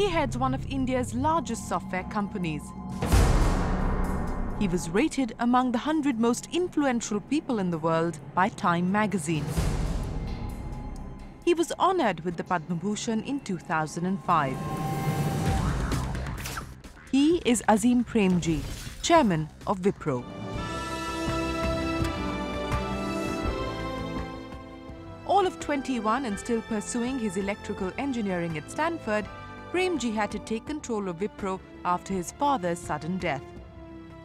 He heads one of India's largest software companies. He was rated among the 100 most influential people in the world by Time magazine. He was honored with the Padmabhushan in 2005. He is Azim Premji, chairman of Wipro. All of 21 and still pursuing his electrical engineering at Stanford, Premji had to take control of Wipro after his father's sudden death.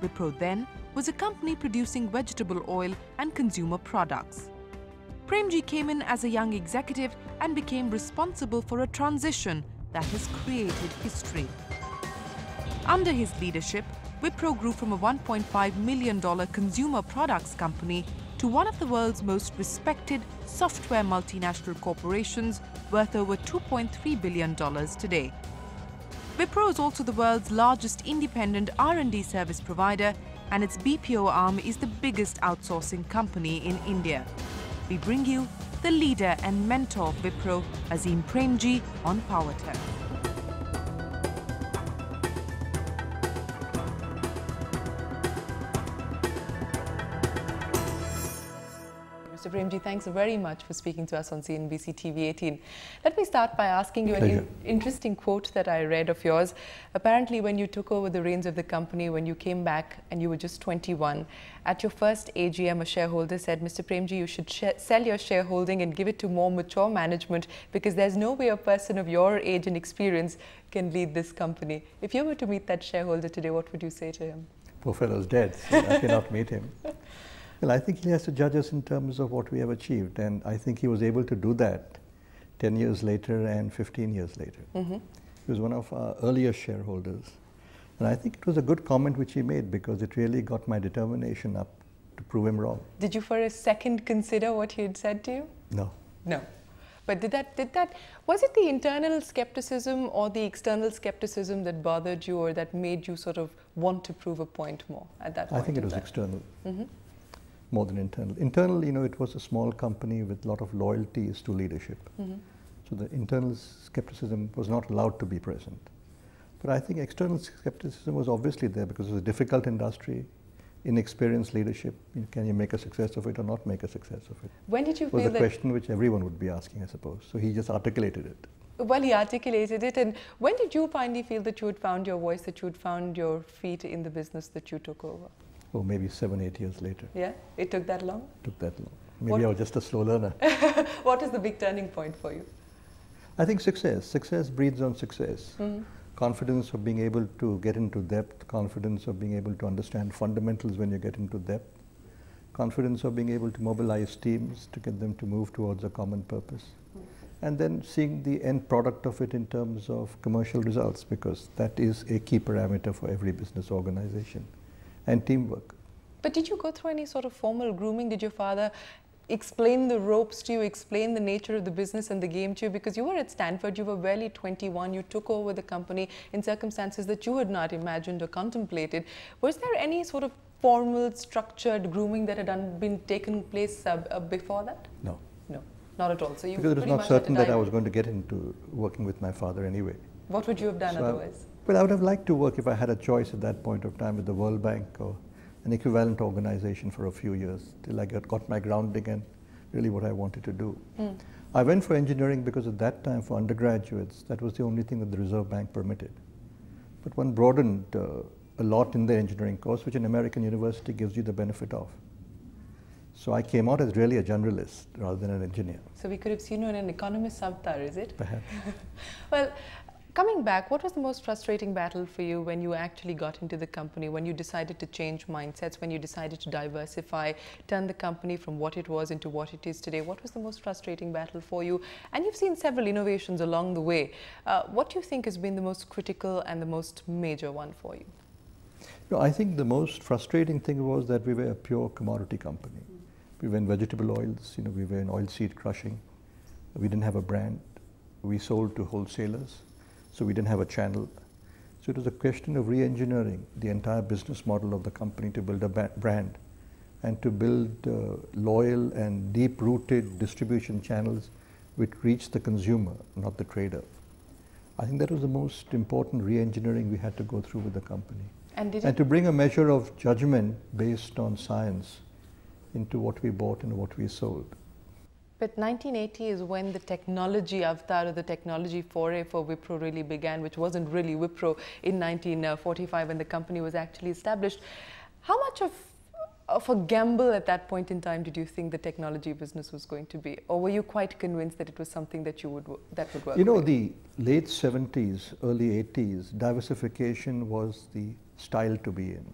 Wipro then was a company producing vegetable oil and consumer products. Premji came in as a young executive and became responsible for a transition that has created history. Under his leadership, Wipro grew from a $1.5 million consumer products company to one of the world's most respected software multinational corporations, worth over $2.3 billion today. Wipro is also the world's largest independent R&D service provider, and its BPO arm is the biggest outsourcing company in India. We bring you the leader and mentor of Wipro, Azim Premji, on Power Turks. Mr. Premji, thanks very much for speaking to us on CNBC-TV18. Let me start by asking you an interesting quote that I read of yours. Apparently, when you took over the reins of the company, when you came back and you were just 21, at your first AGM, a shareholder said, Mr. Premji, you should sell your shareholding and give it to more mature management, because there's no way a person of your age and experience can lead this company. If you were to meet that shareholder today, what would you say to him? Poor fellow's dead, so I cannot meet him. Well, I think he has to judge us in terms of what we have achieved, and I think he was able to do that 10 years later and 15 years later. He was one of our earlier shareholders, and I think it was a good comment which he made, because it really got my determination up to prove him wrong. Did you for a second consider what he had said to you? No. No. But was it the internal skepticism or the external skepticism that bothered you, or that made you sort of want to prove a point more at that point? I think it was external. More than internal. Internal, you know, it was a small company with a lot of loyalties to leadership. So the internal skepticism was not allowed to be present. But I think external skepticism was obviously there, because it was a difficult industry, inexperienced leadership. Can you make a success of it or not make a success of it? When did you feel that? Was the question which everyone would be asking, I suppose. So he just articulated it. Well, he articulated it. And when did you finally feel that you had found your voice, that you had found your feet in the business that you took over? Oh, maybe 7-8 years later. Yeah? It took that long? It took that long. Maybe I was just a slow learner. What is the big turning point for you? I think success. Success breeds on success. Confidence of being able to get into depth, confidence of being able to understand fundamentals when you get into depth, confidence of being able to mobilize teams to get them to move towards a common purpose, and then seeing the end product of it in terms of commercial results, because that is a key parameter for every business organization. And teamwork. But did you go through any sort of formal grooming? Did your father explain the ropes to you, explain the nature of the business and the game to you? Because you were at Stanford, you were barely 21, you took over the company in circumstances that you had not imagined or contemplated. Was there any sort of formal, structured grooming that had been taken place before that? No. No, not at all. So you, because it was not certain that I was going to get into working with my father anyway. What would you have done otherwise? Well, I would have liked to work, if I had a choice at that point of time, with the World Bank or an equivalent organization for a few years, till I got my grounding and really what I wanted to do. I went for engineering because at that time, for undergraduates, that was the only thing that the Reserve Bank permitted. But one broadened a lot in the engineering course, which an American university gives you the benefit of. So I came out as really a generalist rather than an engineer. So we could have seen you in an economist avatar, is it? Perhaps. Well. Coming back, what was the most frustrating battle for you when you actually got into the company, when you decided to change mindsets, when you decided to diversify, turn the company from what it was into what it is today? What was the most frustrating battle for you? And you've seen several innovations along the way. What do you think has been the most critical and the most major one for you? No, I think the most frustrating thing was that we were a pure commodity company. We were in vegetable oils, you know, we were in oilseed crushing. We didn't have a brand. We sold to wholesalers. So we didn't have a channel. So it was a question of re-engineering the entire business model of the company to build a brand and to build loyal and deep-rooted distribution channels which reach the consumer, not the trader. I think that was the most important re-engineering we had to go through with the company. And to bring a measure of judgment based on science into what we bought and what we sold. But 1980 is when the technology avatar or the technology foray for Wipro really began, which wasn't really Wipro in 1945 when the company was actually established. How much of a gamble at that point in time did you think the technology business was going to be? Or were you quite convinced that it was something that would work? You know, the late 70s, early 80s, diversification was the style to be in.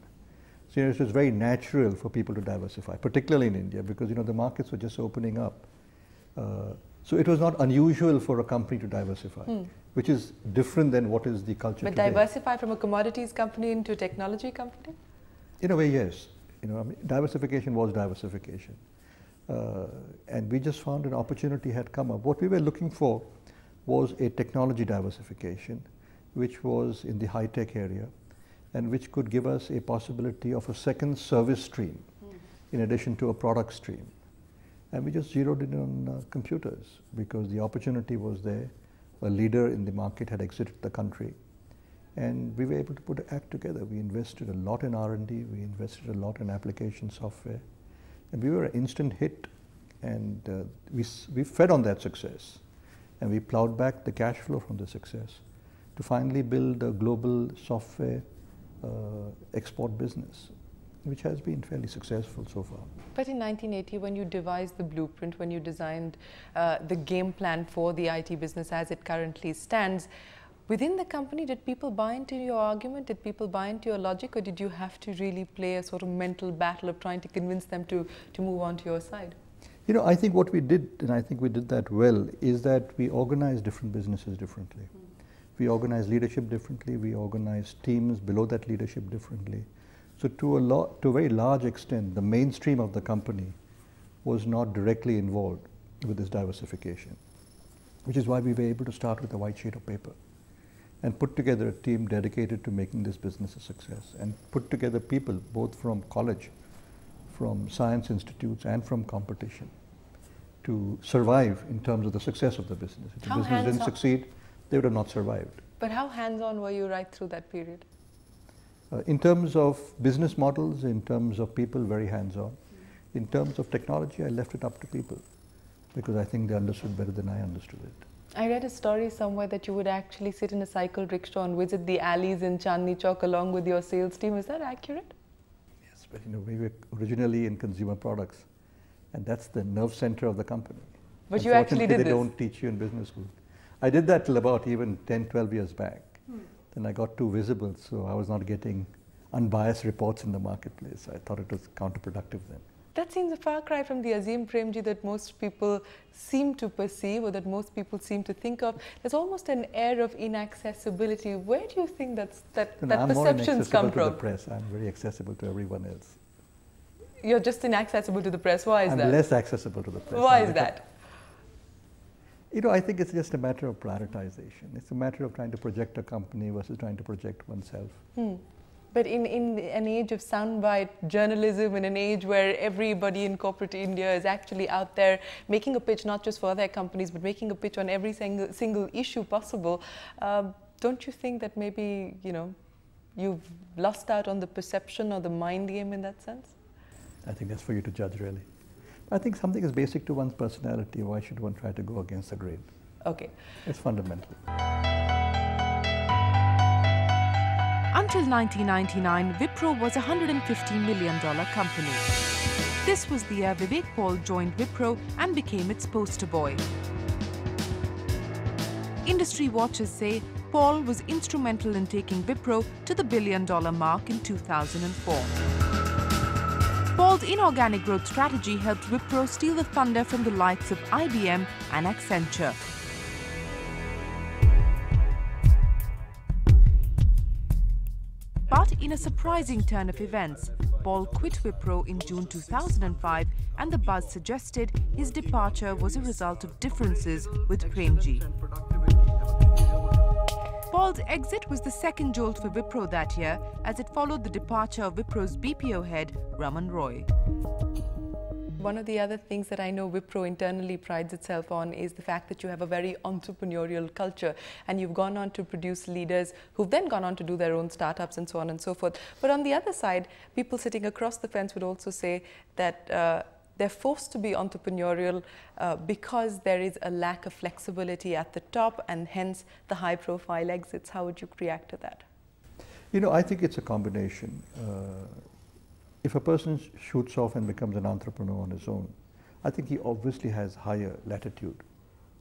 So, you know, it was very natural for people to diversify, particularly in India, because, you know, the markets were just opening up. So it was not unusual for a company to diversify, which is different than what is the culture today. But diversify from a commodities company into a technology company? In a way, yes. You know, I mean, diversification was diversification. And we just found an opportunity had come up. What we were looking for was a technology diversification, which was in the high-tech area, and which could give us a possibility of a second service stream in addition to a product stream. And we just zeroed in on computers because the opportunity was there. A leader in the market had exited the country. And we were able to put an act together. We invested a lot in R&D. We invested a lot in application software. And we were an instant hit. And we fed on that success. And we plowed back the cash flow from the success to finally build a global software export business, which has been fairly successful so far. But in 1980, when you devised the blueprint, when you designed the game plan for the IT business as it currently stands, within the company, did people buy into your argument? Did people buy into your logic? Or did you have to really play a sort of mental battle of trying to convince them to move on to your side? You know, I think what we did, and I think we did that well, is that we organized different businesses differently. We organized leadership differently. We organized teams below that leadership differently. So to a very large extent, the mainstream of the company was not directly involved with this diversification, which is why we were able to start with a white sheet of paper and put together a team dedicated to making this business a success, and put together people both from college, from science institutes, and from competition to survive in terms of the success of the business. If the business didn't succeed, they would have not survived. But how hands-on were you right through that period? In terms of business models, in terms of people, very hands-on. In terms of technology, I left it up to people because I think they understood better than I understood it. I read a story somewhere that you would actually sit in a cycle rickshaw and visit the alleys in Chandni Chowk along with your sales team. Is that accurate? Yes, but you know, we were originally in consumer products, and that's the nerve center of the company. But you actually did this. They don't teach you in business school. I did that till about even 10, 12 years back. Then I got too visible, so I was not getting unbiased reports in the marketplace. I thought it was counterproductive then. That seems a far cry from the Azim Premji that most people seem to perceive or that most people seem to think of. There's almost an air of inaccessibility. Where do you think that perceptions come from? I'm more inaccessible to the press. I'm very accessible to everyone else. You're just inaccessible to the press. Why is that? I'm less accessible to the press. Why is that? You know, I think it's just a matter of prioritization. It's a matter of trying to project a company versus trying to project oneself. But in an age of soundbite journalism, in an age where everybody in corporate India is actually out there making a pitch not just for their companies, but making a pitch on every single issue possible, don't you think that maybe, you know, you've lost out on the perception or the mind game in that sense? I think that's for you to judge, really. I think something is basic to one's personality. Why should one try to go against the grain? Okay. It's fundamental. Until 1999, Wipro was a $150 million company. This was the year Vivek Paul joined Wipro and became its poster boy. Industry watchers say Paul was instrumental in taking Wipro to the billion-dollar mark in 2004. Paul's inorganic growth strategy helped Wipro steal the thunder from the likes of IBM and Accenture. But in a surprising turn of events, Paul quit Wipro in June 2005, and the buzz suggested his departure was a result of differences with Premji. Paul's exit was the second jolt for Wipro that year, as it followed the departure of Wipro's BPO head, Raman Roy. One of the other things that I know Wipro internally prides itself on is the fact that you have a very entrepreneurial culture, and you've gone on to produce leaders who've then gone on to do their own startups and so on and so forth. But on the other side, people sitting across the fence would also say that they're forced to be entrepreneurial because there is a lack of flexibility at the top, and hence the high profile exits. How would you react to that? You know, I think it's a combination. If a person shoots off and becomes an entrepreneur on his own, I think he obviously has higher latitude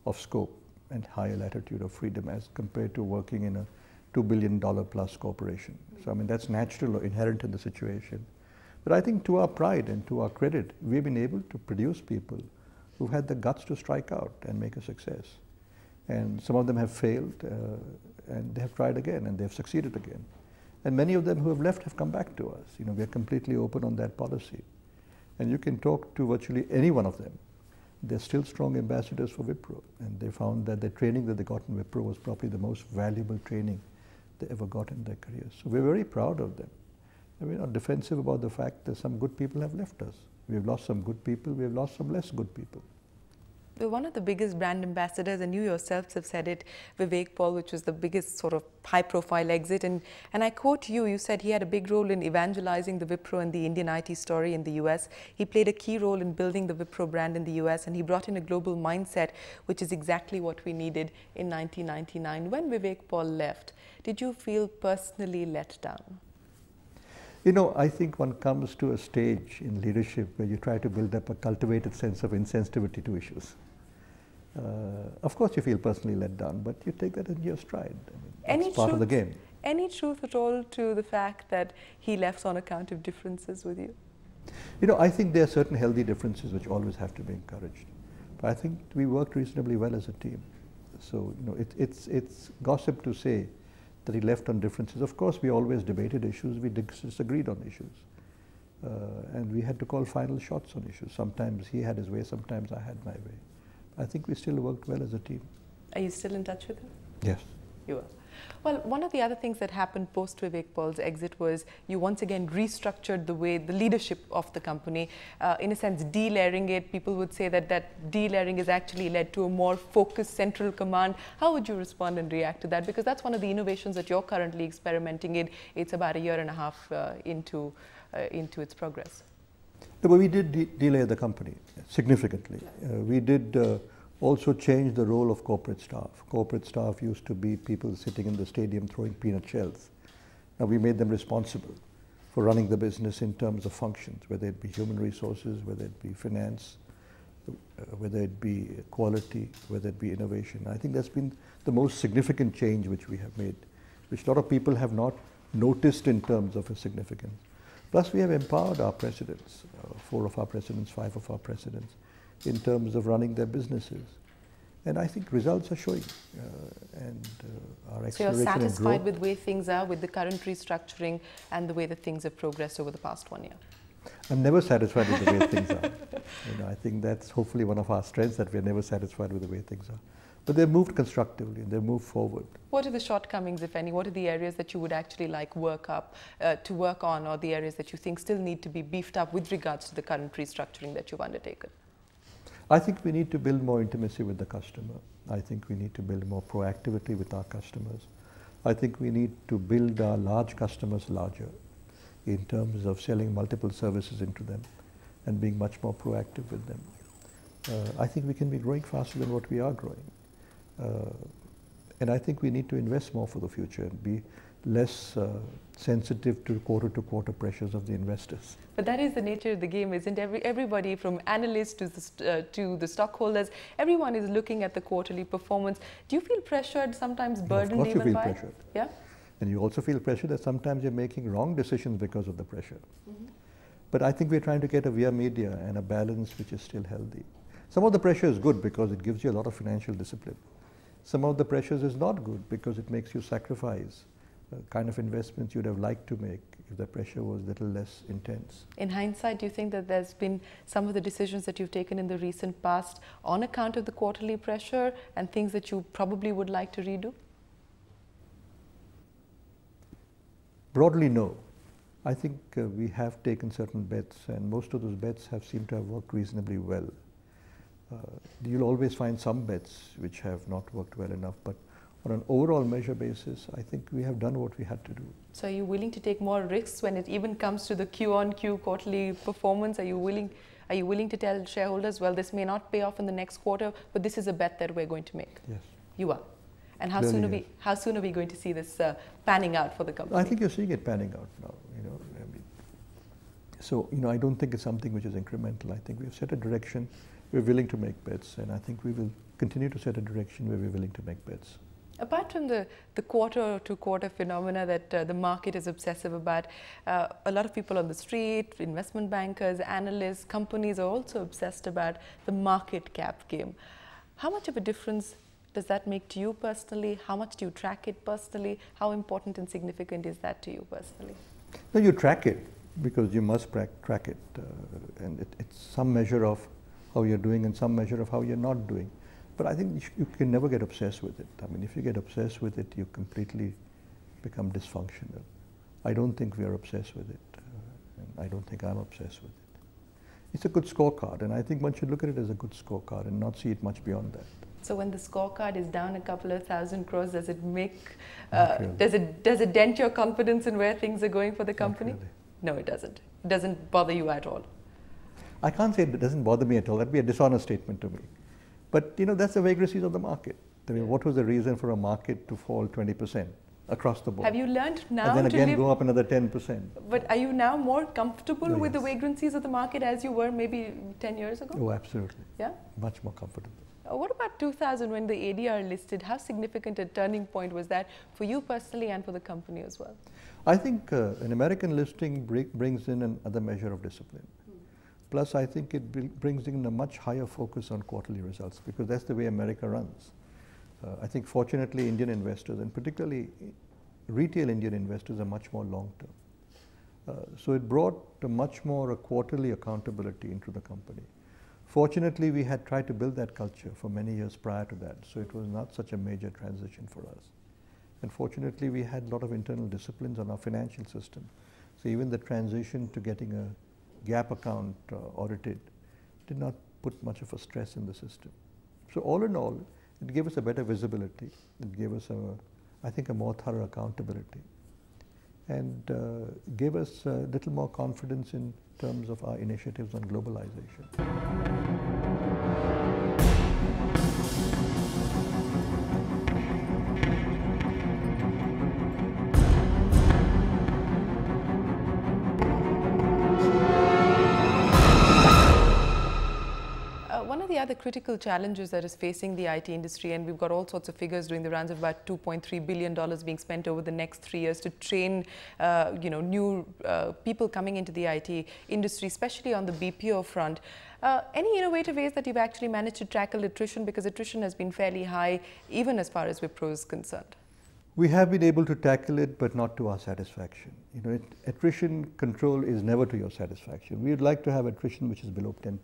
of scope and higher latitude of freedom as compared to working in a $2 billion plus corporation. So, I mean, that's natural or inherent in the situation. But I think to our pride and to our credit, we've been able to produce people who've had the guts to strike out and make a success. And some of them have failed and they have tried again and they've succeeded again. And many of them who have left have come back to us. You know, we are completely open on that policy. And you can talk to virtually any one of them. They're still strong ambassadors for Wipro. And they found that the training that they got in Wipro was probably the most valuable training they ever got in their careers. So we're very proud of them. And we're not defensive about the fact that some good people have left us. We've lost some good people, we've lost some less good people. One of the biggest brand ambassadors, and you yourselves have said it, Vivek Paul, which was the biggest sort of high-profile exit. And I quote you, you said he had a big role in evangelizing the Wipro and the Indian IT story in the US. He played a key role in building the Wipro brand in the US, and he brought in a global mindset, which is exactly what we needed in 1999. When Vivek Paul left, did you feel personally let down? You know, I think one comes to a stage in leadership where you try to build up a cultivated sense of insensitivity to issues. Of course, you feel personally let down, but you take that in your stride. I mean, it's part of the game. Any truth at all to the fact that he left on account of differences with you? You know, I think there are certain healthy differences which always have to be encouraged. But I think we worked reasonably well as a team. So, you know, it's gossip to say that he left on differences. Of course, we always debated issues, we disagreed on issues. And we had to call final shots on issues. Sometimes he had his way, sometimes I had my way. I think we still worked well as a team. Are you still in touch with him? Yes. You are. Well, one of the other things that happened post Vivek Paul's exit was you once again restructured the way the leadership of the company, in a sense de-layering it. People would say that that de-layering has actually led to a more focused central command. How would you respond and react to that? Because that's one of the innovations that you're currently experimenting in. It's about a year and a half into its progress. No, but we did de-layer the company significantly. We did also change the role of corporate staff. Corporate staff used to be people sitting in the stadium throwing peanut shells. Now we made them responsible for running the business in terms of functions, whether it be human resources, whether it be finance, whether it be quality, whether it be innovation. I think that's been the most significant change which we have made, which a lot of people have not noticed in terms of its significance. Plus we have empowered our presidents, 4 of our presidents, 5 of our presidents, in terms of running their businesses. And I think results are showing. Our acceleration. So you're satisfied with the way things are, with the current restructuring and the way that things have progressed over the past 1 year? I'm never satisfied with the way things are. You know, I think that's hopefully one of our strengths, that we're never satisfied with the way things are. But they've moved constructively, they've moved forward. What are the shortcomings, if any? What are the areas that you would actually like to work on, or the areas that you think still need to be beefed up with regards to the current restructuring that you've undertaken? I think we need to build more intimacy with the customer. I think we need to build more proactivity with our customers. I think we need to build our large customers larger in terms of selling multiple services into them and being much more proactive with them. I think we can be growing faster than what we are growing. And I think we need to invest more for the future and be less sensitive to quarter-to-quarter pressures of the investors. But that is the nature of the game, isn't everybody from analysts to the stockholders, everyone is looking at the quarterly performance. Do you feel pressured, sometimes burdened even by? Of course you feel pressured. Yeah? And you also feel pressure that sometimes you're making wrong decisions because of the pressure. Mm-hmm. But I think we're trying to get a via media and a balance which is still healthy. Some of the pressure is good because it gives you a lot of financial discipline. Some of the pressures is not good because it makes you sacrifice kind of investments you'd have liked to make if the pressure was a little less intense. In hindsight, do you think that there's been some of the decisions that you've taken in the recent past on account of the quarterly pressure and things that you probably would like to redo? Broadly, no. I think we have taken certain bets, and most of those bets have seemed to have worked reasonably well. You'll always find some bets which have not worked well enough, but on an overall measure basis, I think we have done what we had to do. So are you willing to take more risks when it even comes to the Q-on-Q quarterly performance? Are you willing to tell shareholders, well, this may not pay off in the next quarter, but this is a bet that we're going to make? Yes. You are. And how soon, how soon are we going to see this panning out for the company? I think you're seeing it panning out now. You know, I mean, so you know, I don't think it's something which is incremental. I think we've set a direction. We're willing to make bets, and I think we will continue to set a direction where we're willing to make bets. Apart from the quarter-to-quarter phenomena that the market is obsessive about, a lot of people on the street, investment bankers, analysts, companies are also obsessed about the market cap game. How much of a difference does that make to you personally? How much do you track it personally? How important and significant is that to you personally? No, you track it because you must track it. And it's some measure of how you're doing and some measure of how you're not doing. But I think you can never get obsessed with it. I mean, if you get obsessed with it, you completely become dysfunctional. I don't think we are obsessed with it. And I don't think I'm obsessed with it. It's a good scorecard, and I think one should look at it as a good scorecard and not see it much beyond that. So when the scorecard is down a couple of thousand crores, does it make, really. does it dent your confidence in where things are going for the company? Really. No, it doesn't. It doesn't bother you at all. I can't say it doesn't bother me at all. That'd be a dishonest statement to me. But you know, that's the vagaries of the market. I mean, what was the reason for a market to fall 20% across the board? Have you learned now? And then again, go up another 10%. But are you now more comfortable with the vagaries of the market as you were maybe 10 years ago? Oh, absolutely. Yeah. Much more comfortable. What about 2000 when the ADR listed? How significant a turning point was that for you personally and for the company as well? I think an American listing brings in another measure of discipline. Plus, I think it brings in a much higher focus on quarterly results because that's the way America runs. I think fortunately Indian investors, and particularly retail Indian investors, are much more long-term. So it brought much more a quarterly accountability into the company. Fortunately, we had tried to build that culture for many years prior to that, so it was not such a major transition for us. And fortunately, we had a lot of internal disciplines on our financial system. So even the transition to getting a gap account audited did not put much of a stress in the system. So all in all, it gave us a better visibility. It gave us, I think, a more thorough accountability, and gave us a little more confidence in terms of our initiatives on globalization. The critical challenges that is facing the IT industry, and we've got all sorts of figures doing the rounds of about $2.3 billion being spent over the next 3 years to train new people coming into the IT industry, especially on the BPO front. Any innovative ways that you've actually managed to tackle attrition, because attrition has been fairly high even as far as Wipro is concerned? We have been able to tackle it, but not to our satisfaction. You know, attrition control is never to your satisfaction. We would like to have attrition which is below 10%.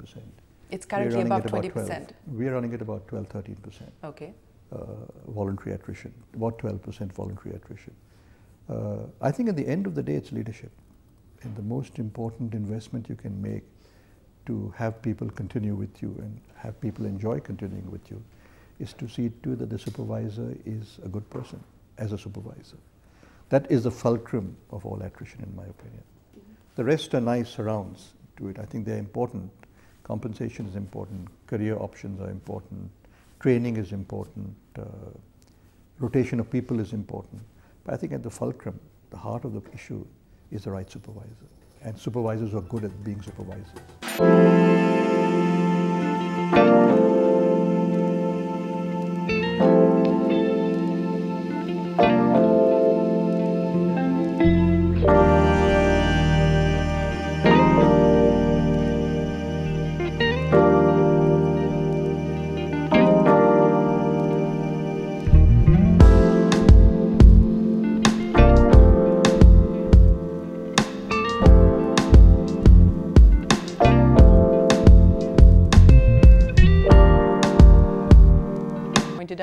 It's currently about 20%. We are running at about 12, 13%. Okay. Voluntary attrition, about 12% voluntary attrition. I think at the end of the day, it's leadership. And the most important investment you can make to have people continue with you and have people enjoy continuing with you is to see too that the supervisor is a good person as a supervisor. That is the fulcrum of all attrition, in my opinion. The rest are nice surrounds to it. I think they're important. Compensation is important, career options are important, training is important, rotation of people is important. But I think at the fulcrum, the heart of the issue is the right supervisor. And supervisors are good at being supervisors.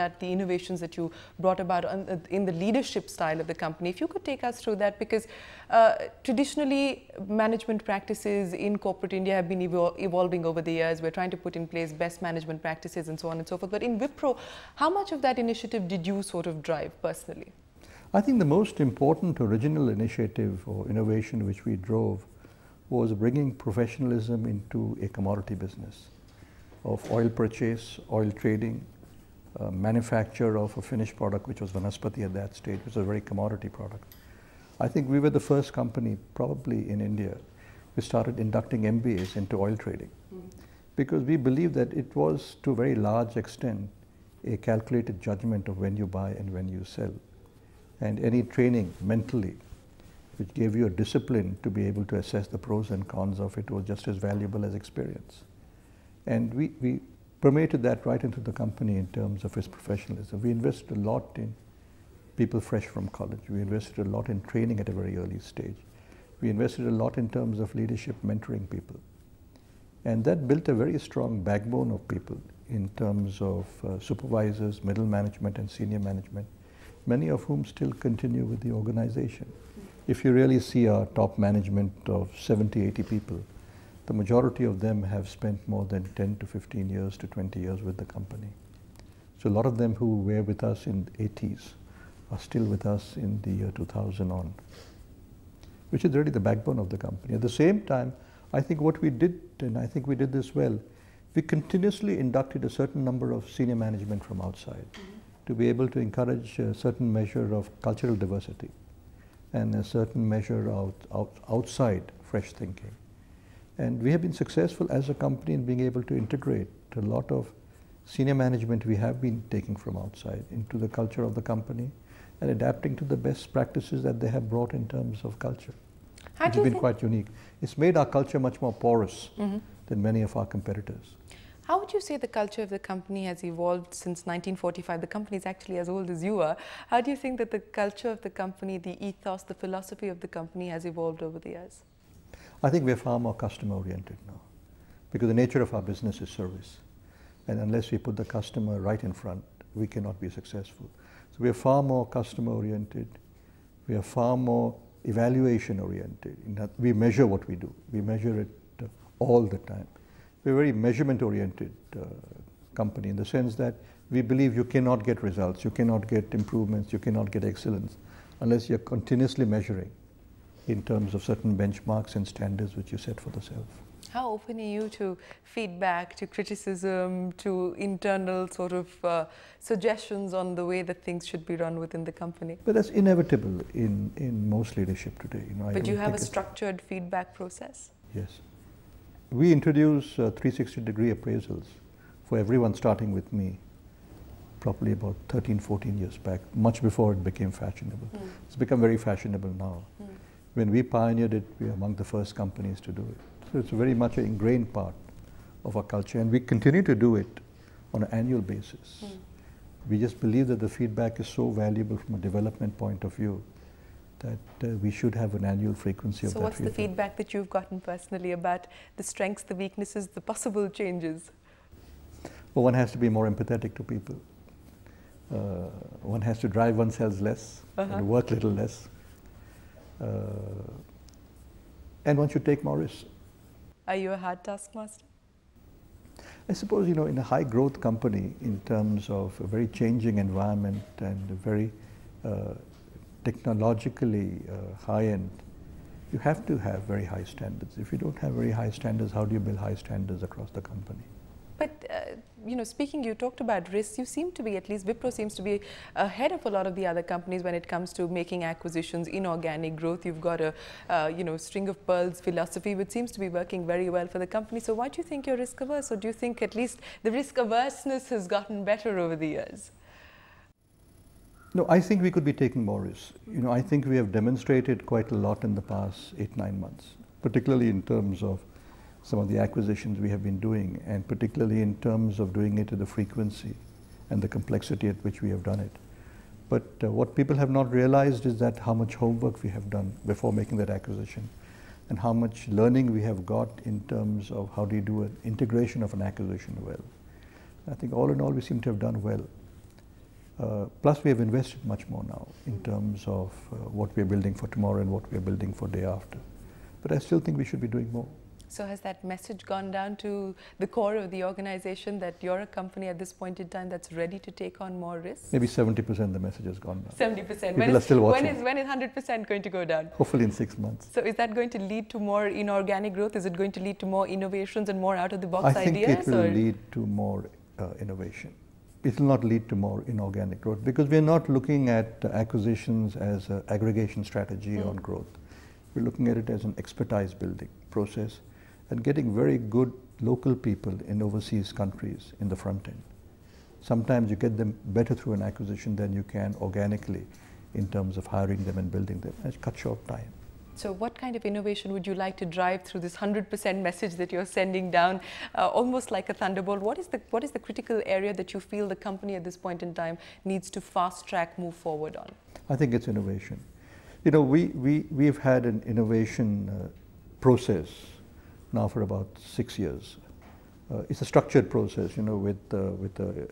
at the innovations that you brought about in the leadership style of the company. If you could take us through that, because traditionally management practices in corporate India have been evolving over the years. We're trying to put in place best management practices and so on and so forth. But in Wipro, how much of that initiative did you sort of drive personally? I think the most important original initiative or innovation which we drove was bringing professionalism into a commodity business of oil purchase, oil trading, manufacture of a finished product which was vanaspati at that stage, which was a very commodity product. I think we were the first company probably in India who started inducting MBAs into oil trading, because we believed that it was to a very large extent a calculated judgment of when you buy and when you sell, and any training mentally which gave you a discipline to be able to assess the pros and cons of it was just as valuable as experience. And we permeated that right into the company in terms of its professionalism. We invested a lot in people fresh from college. We invested a lot in training at a very early stage. We invested a lot in terms of leadership, mentoring people. And that built a very strong backbone of people in terms of supervisors, middle management and senior management, many of whom still continue with the organization. If you really see our top management of 70, 80 people, the majority of them have spent more than 10 to 15 years to 20 years with the company. So a lot of them who were with us in the 80s are still with us in the year 2000 on, which is really the backbone of the company. At the same time, I think what we did, and I think we did this well, we continuously inducted a certain number of senior management from outside to be able to encourage a certain measure of cultural diversity and a certain measure of outside fresh thinking. And we have been successful as a company in being able to integrate a lot of senior management we have been taking from outside into the culture of the company and adapting to the best practices that they have brought in terms of culture, which has been quite unique. It's made our culture much more porous than many of our competitors. How would you say the culture of the company has evolved since 1945? The company is actually as old as you are. How do you think that the culture of the company, the ethos, the philosophy of the company has evolved over the years? I think we're far more customer oriented now, because the nature of our business is service, and unless we put the customer right in front, we cannot be successful. So we're far more customer oriented, we are far more evaluation oriented, in that we measure what we do, we measure it all the time. We're a very measurement oriented company in the sense that we believe you cannot get results, you cannot get improvements, you cannot get excellence unless you're continuously measuring in terms of certain benchmarks and standards which you set for yourself. How open are you to feedback, to criticism, to internal sort of suggestions on the way that things should be run within the company? But that's inevitable in most leadership today. You know, but you have a structured feedback process? Yes. We introduce 360-degree appraisals for everyone starting with me, probably about 13, 14 years back, much before it became fashionable. It's become very fashionable now. When we pioneered it, we were among the first companies to do it. So it's very much an ingrained part of our culture, and we continue to do it on an annual basis. We just believe that the feedback is so valuable from a development point of view that we should have an annual frequency of that. So what's the feedback that you've gotten personally about the strengths, the weaknesses, the possible changes? Well, one has to be more empathetic to people. One has to drive oneself less and work little less. And one should take more risks. Are you a hard taskmaster? I suppose, you know, in a high growth company, in terms of a very changing environment and a very technologically high end, you have to have very high standards. If you don't have very high standards, how do you build high standards across the company? But, you know, speaking, you talked about risks. You seem to be, at least Wipro seems to be ahead of a lot of the other companies when it comes to making acquisitions, inorganic growth. You've got a, you know, string of pearls philosophy, which seems to be working very well for the company. So why do you think you're risk averse? Or do you think at least the risk averseness has gotten better over the years? No, I think we could be taking more risks. You know, I think we have demonstrated quite a lot in the past 8-9 months, particularly in terms of some of the acquisitions we have been doing, and particularly in terms of doing it at the frequency and the complexity at which we have done it. But what people have not realized is that how much homework we have done before making that acquisition, and how much learning we have got in terms of how do you do an integration of an acquisition well. I think all in all, we seem to have done well. Plus, we have invested much more now in terms of what we are building for tomorrow and what we are building for day after. But I still think we should be doing more. So has that message gone down to the core of the organization that you're a company at this point in time that's ready to take on more risks? Maybe 70% the message has gone down. 70%. People are still watching. When is 100% going to go down? Hopefully in 6 months. So is that going to lead to more inorganic growth? Is it going to lead to more innovations and more out-of-the-box ideas? I think it will lead to more innovation. It will not lead to more inorganic growth because we're not looking at acquisitions as an aggregation strategy on growth. We're looking at it as an expertise building process and getting very good local people in overseas countries in the front end. Sometimes you get them better through an acquisition than you can organically in terms of hiring them and building them. It cuts short time. So what kind of innovation would you like to drive through this 100% message that you're sending down, almost like a thunderbolt? What is the critical area that you feel the company at this point in time needs to fast track, move forward on? I think it's innovation. You know, we've had an innovation process now for about 6 years. It's a structured process, you know, with the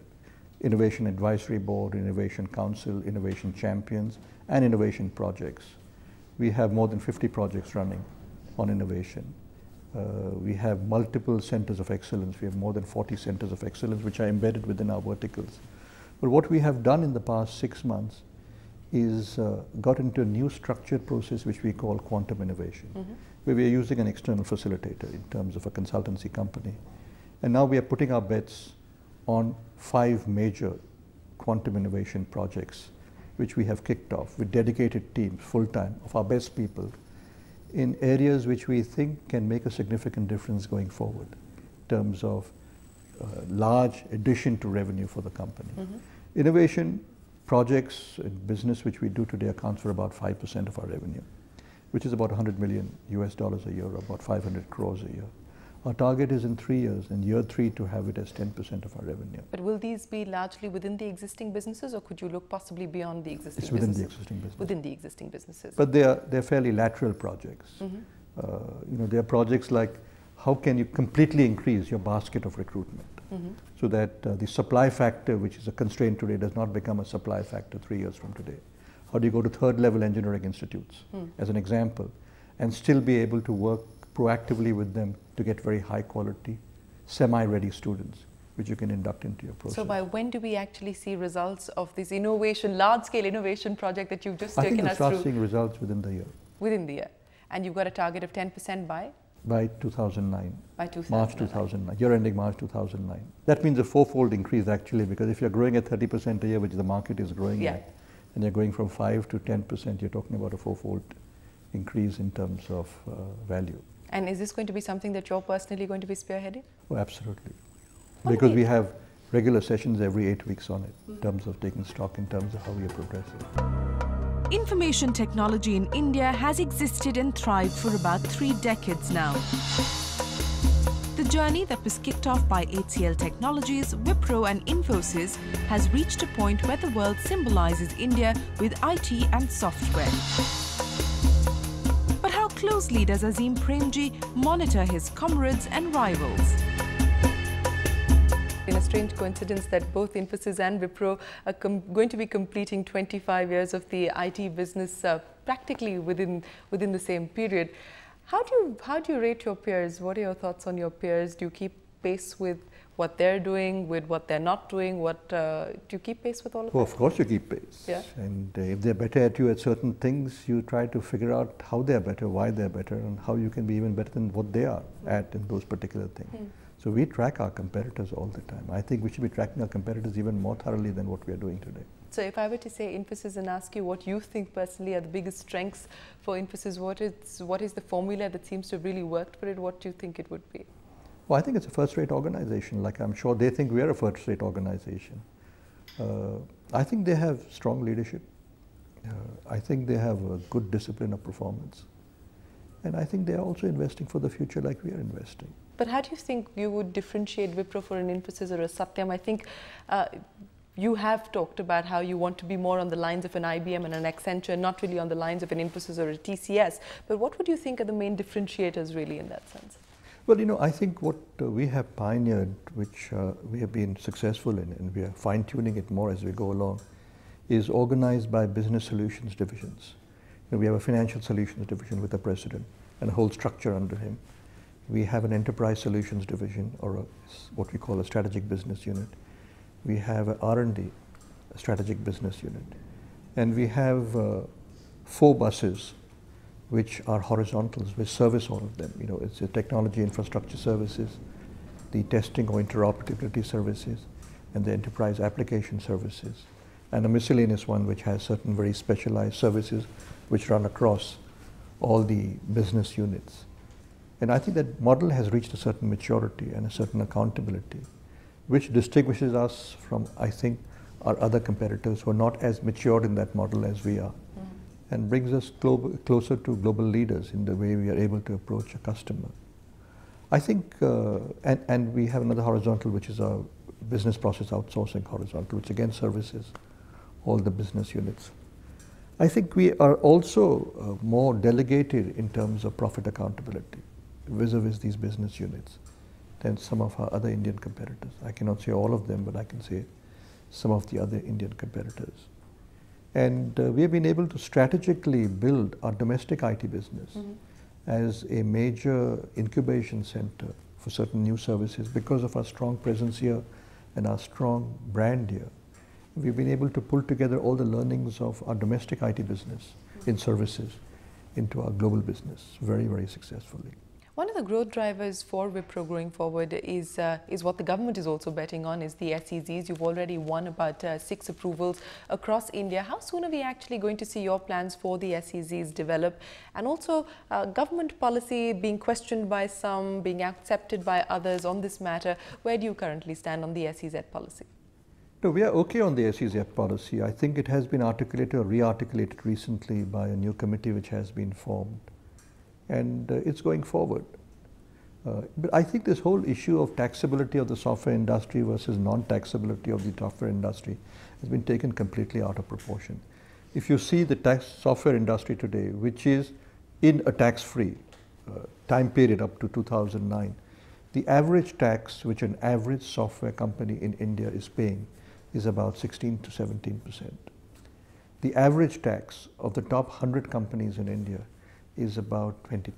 Innovation Advisory Board, Innovation Council, Innovation Champions, and Innovation Projects. We have more than 50 projects running on innovation. We have multiple centers of excellence. We have more than 40 centers of excellence, which are embedded within our verticals. But what we have done in the past 6 months is got into a new structured process, which we call quantum innovation, where we are using an external facilitator in terms of a consultancy company. And now we are putting our bets on 5 major quantum innovation projects which we have kicked off with dedicated teams, full-time, of our best people in areas which we think can make a significant difference going forward in terms of large addition to revenue for the company. Innovation projects in business which we do today accounts for about 5% of our revenue, which is about $100 million a year, or about 500 crores a year. Our target is in 3 years, in year 3 to have it as 10% of our revenue. But will these be largely within the existing businesses, or could you look possibly beyond the existing businesses? It's within the existing businesses. Within the existing businesses. But they're fairly lateral projects. You know, there are projects like how can you completely increase your basket of recruitment so that the supply factor, which is a constraint today, does not become a supply factor 3 years from today. How do you go to third-level engineering institutes, as an example, and still be able to work proactively with them to get very high quality, semi-ready students, which you can induct into your process. So by when do we actually see results of this innovation, large-scale innovation project that you've just taken us through? I think we'll start seeing results within the year. Within the year. And you've got a target of 10% by? By 2009. By 2009. March 2009. Year ending March 2009. That means a 4-fold increase actually, because if you're growing at 30% a year, which the market is growing at, and you're going from 5 to 10%, you're talking about a 4-fold increase in terms of value. And is this going to be something that you're personally going to be spearheading? Oh, absolutely. Okay. Because we have regular sessions every 8 weeks on it, in terms of taking stock, in terms of how we are progressing. Information technology in India has existed and thrived for about 3 decades now. The journey that was kicked off by HCL Technologies, Wipro and Infosys has reached a point where the world symbolizes India with IT and software. Closely does Azim Premji monitor his comrades and rivals. In a strange coincidence that both Infosys and Wipro are going to be completing 25 years of the IT business practically within the same period. How do you rate your peers? What are your thoughts on your peers? Do you keep pace with what they're doing, with what they're not doing? Do you keep pace with all of that? Well, of course you keep pace. Yeah. And if they're better at you at certain things, you try to figure out how they're better, why they're better, and how you can be even better than what they are at in those particular things. So we track our competitors all the time. I think we should be tracking our competitors even more thoroughly than what we are doing today. So if I were to say Infosys and ask you what you think personally are the biggest strengths for Infosys, what is the formula that seems to have really worked for it? What do you think it would be? Well, I think it's a first-rate organization, like I'm sure they think we are a first-rate organization. I think they have strong leadership. I think they have a good discipline of performance. And I think they are also investing for the future like we are investing. But how do you think you would differentiate Wipro for an Infosys or a Satyam? I think you have talked about how you want to be more on the lines of an IBM and an Accenture, not really on the lines of an Infosys or a TCS. But what would you think are the main differentiators really in that sense? Well, you know, I think what we have pioneered, which we have been successful in, and we are fine-tuning it more as we go along, is organized by business solutions divisions. You know, we have a financial solutions division with the president and a whole structure under him. We have an enterprise solutions division, or what we call a strategic business unit. We have an R&D, a strategic business unit. And we have 4 buses which are horizontals, which service all of them. You know, it's the technology infrastructure services, the testing or interoperability services, and the enterprise application services, and a miscellaneous one which has certain very specialized services which run across all the business units. And I think that model has reached a certain maturity and a certain accountability, which distinguishes us from, I think, our other competitors who are not as matured in that model as we are, and brings us closer to global leaders in the way we are able to approach a customer. I think, and we have another horizontal, which is our business process outsourcing horizontal, which again services all the business units. I think we are also more delegated in terms of profit accountability vis-a-vis these business units than some of our other Indian competitors. I cannot say all of them, but I can say some of the other Indian competitors. And we have been able to strategically build our domestic IT business as a major incubation center for certain new services because of our strong presence here and our strong brand here. We've been able to pull together all the learnings of our domestic IT business in services into our global business very, very successfully. One of the growth drivers for Wipro going forward is what the government is also betting on, is the SEZs. You've already won about 6 approvals across India. How soon are we actually going to see your plans for the SEZs develop? And also government policy being questioned by some, being accepted by others on this matter. Where do you currently stand on the SEZ policy? No, we are okay on the SEZ policy. I think it has been articulated or re-articulated recently by a new committee which has been formed. And it's going forward. But I think this whole issue of taxability of the software industry versus non-taxability of the software industry has been taken completely out of proportion. If you see the software industry today, which is in a tax-free time period up to 2009, the average tax which an average software company in India is paying is about 16% to 17%. The average tax of the top 100 companies in India is about 20%.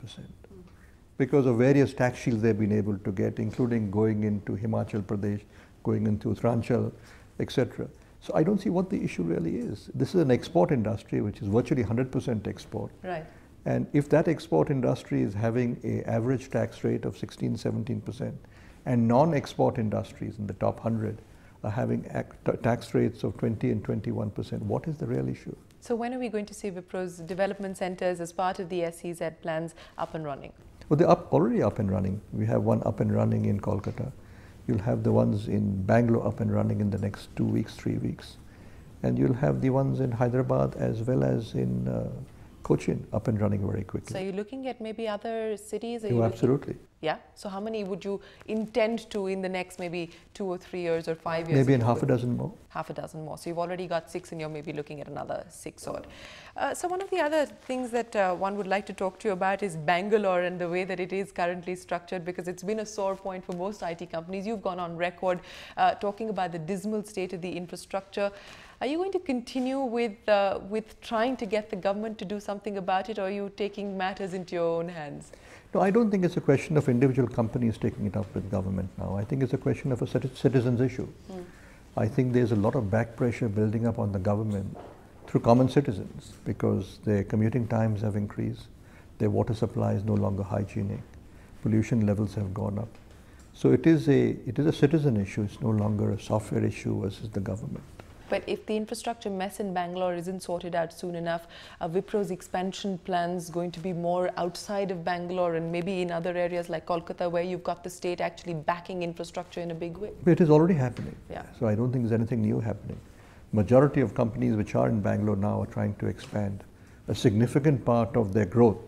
Because of various tax shields they've been able to get, including going into Himachal Pradesh, going into Uttaranchal, etc. So I don't see what the issue really is. This is an export industry which is virtually 100% export. Right. And if that export industry is having an average tax rate of 16, 17%, and non-export industries in the top 100 are having tax rates of 20 and 21%, what is the real issue? So when are we going to see Wipro's development centers as part of the SEZ plans up and running? Well, they're already up and running. We have one up and running in Kolkata. You'll have the ones in Bangalore up and running in the next 2 weeks, 3 weeks. And you'll have the ones in Hyderabad as well as in Cochin up and running very quickly. So you're looking at maybe other cities? Oh, absolutely. Yeah? So how many would you intend to in the next maybe 2 or 3 years or 5 years? Maybe in half a dozen more. Half a dozen more. So you've already got 6 and you're maybe looking at another 6 odd. So one of the other things that one would like to talk to you about is Bangalore and the way that it is currently structured, because it's been a sore point for most IT companies. You've gone on record talking about the dismal state of the infrastructure. Are you going to continue with trying to get the government to do something about it, or are you taking matters into your own hands? No, I don't think it's a question of individual companies taking it up with government now. I think it's a question of a citizen's issue. I think there's a lot of back pressure building up on the government through common citizens, because their commuting times have increased, their water supply is no longer hygienic, pollution levels have gone up. So it is a citizen issue. It's no longer a software issue versus the government. But if the infrastructure mess in Bangalore isn't sorted out soon enough, Wipro's expansion plans going to be more outside of Bangalore and maybe in other areas like Kolkata, where you've got the state actually backing infrastructure in a big way? It is already happening. Yeah. So I don't think there's anything new happening. Majority of companies which are in Bangalore now are trying to expand a significant part of their growth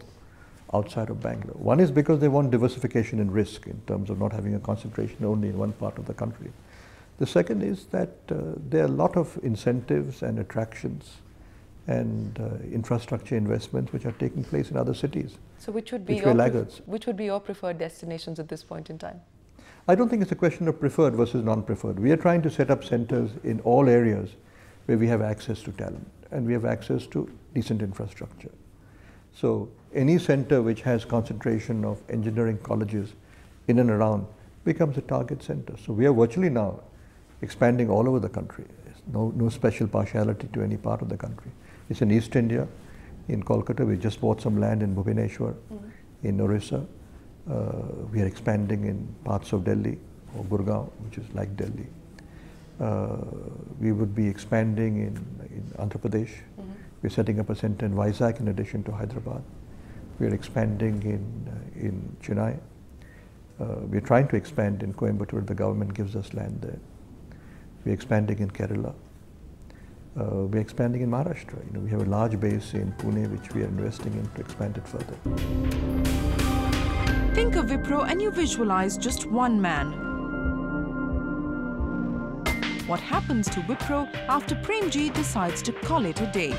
outside of Bangalore. One is because they want diversification in risk in terms of not having a concentration only in one part of the country. The second is that there are a lot of incentives and attractions and infrastructure investments which are taking place in other cities. So which would be your preferred destinations at this point in time? I don't think it's a question of preferred versus non-preferred. We are trying to set up centers in all areas where we have access to talent and we have access to decent infrastructure. So any center which has concentration of engineering colleges in and around becomes a target center. So we are virtually now expanding all over the country. No special partiality to any part of the country. It's in East India, in Kolkata. We just bought some land in Bhubaneswar, in Orissa. We are expanding in parts of Delhi or Gurgaon, which is like Delhi. We would be expanding in Andhra Pradesh. We're setting up a center in Vizag in addition to Hyderabad. We're expanding in Chennai. We're trying to expand in Coimbatore. The government gives us land there. We're expanding in Kerala. We're expanding in Maharashtra. You know, we have a large base in Pune, which we are investing in to expand it further. Think of Wipro and you visualize just one man. What happens to Wipro after Premji decides to call it a day?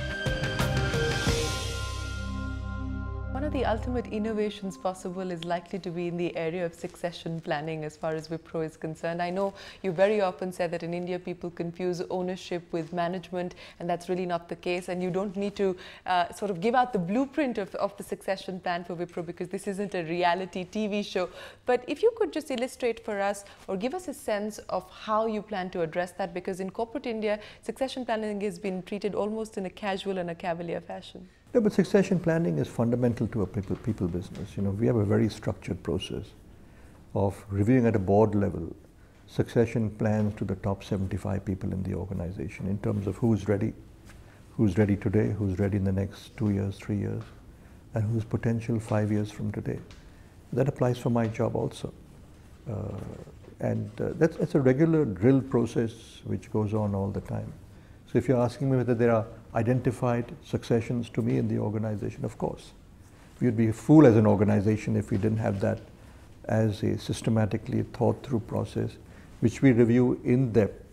One of the ultimate innovations possible is likely to be in the area of succession planning as far as Wipro is concerned. I know you very often say that in India people confuse ownership with management, and that's really not the case, and you don't need to sort of give out the blueprint of the succession plan for Wipro, because this isn't a reality TV show. But if you could just illustrate for us or give us a sense of how you plan to address that, because in corporate India succession planning has been treated almost in a casual and a cavalier fashion. Yeah, but succession planning is fundamental to a people business. You know, we have a very structured process of reviewing at a board level succession plans to the top 75 people in the organization in terms of who's ready today, who's ready in the next 2 years, 3 years, and who's potential 5 years from today. That applies for my job also. That's a regular drill process which goes on all the time. So if you're asking me whether there are identified successions to me in the organization, of course. We'd be a fool as an organization if we didn't have that as a systematically thought through process, which we review in depth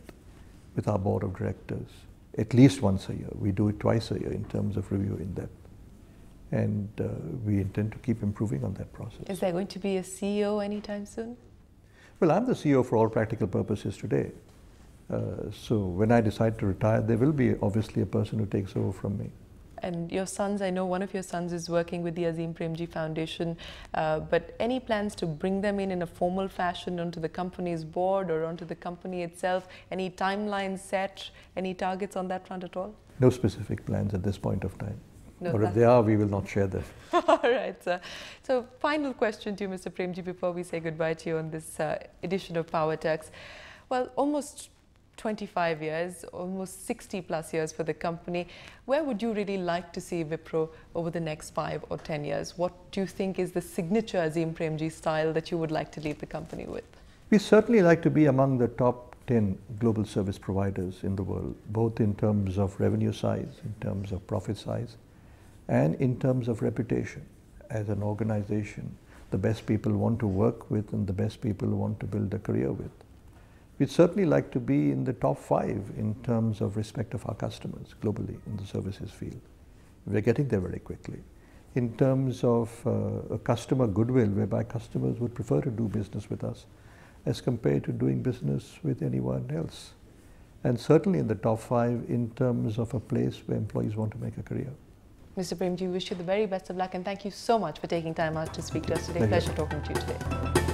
with our board of directors at least once a year. We do it twice a year in terms of review in depth. And we intend to keep improving on that process. Is there going to be a CEO anytime soon? Well, I'm the CEO for all practical purposes today. So when I decide to retire, there will be obviously a person who takes over from me. And your sons, I know one of your sons is working with the Azim Premji Foundation, but any plans to bring them in a formal fashion onto the company's board or onto the company itself? Any timelines set? Any targets on that front at all? No specific plans at this point of time. No, or if they are, we will not share them. All right, sir. So final question to you, Mr. Premji, before we say goodbye to you on this edition of Power Turks. Well, almost 25 years, almost 60 plus years for the company. Where would you really like to see Wipro over the next 5 or 10 years? What do you think is the signature Azim Premji style that you would like to leave the company with? We certainly like to be among the top 10 global service providers in the world, both in terms of revenue size, in terms of profit size, and in terms of reputation as an organization. The best people want to work with and the best people want to build a career with. We'd certainly like to be in the top 5 in terms of respect of our customers globally in the services field. We're getting there very quickly. In terms of customer goodwill, whereby customers would prefer to do business with us as compared to doing business with anyone else. And certainly in the top 5 in terms of a place where employees want to make a career. Mr. Premji, we wish you the very best of luck, and thank you so much for taking time out to speak to us today. Pleasure talking to you today.